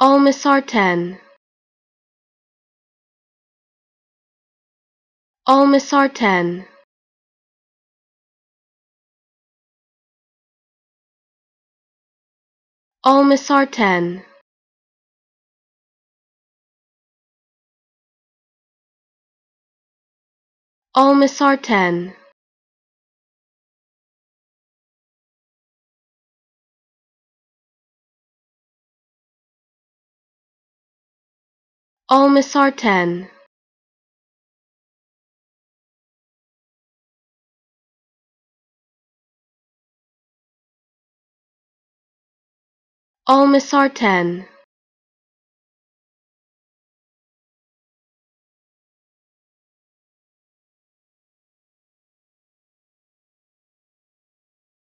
Olmesartan. Olmesartan. Olmesartan. Olmesartan. Olmesartan. Olmesartan.